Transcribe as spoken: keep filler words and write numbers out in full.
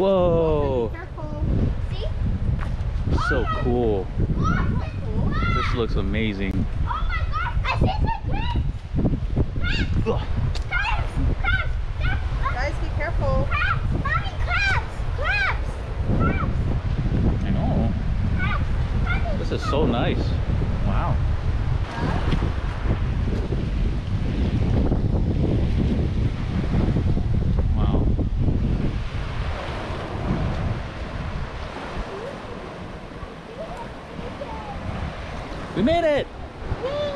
Whoa. See? So oh, cool. Oh, cool. This looks amazing. Oh my gosh, I see the crabs. Crabs. Crabs. Crabs. Crabs. Guys, be careful. Crabs. Mommy, crabs. Crabs. Crabs. I know. Crabs. Mommy, this is so nice. Wow. We made it! Yay.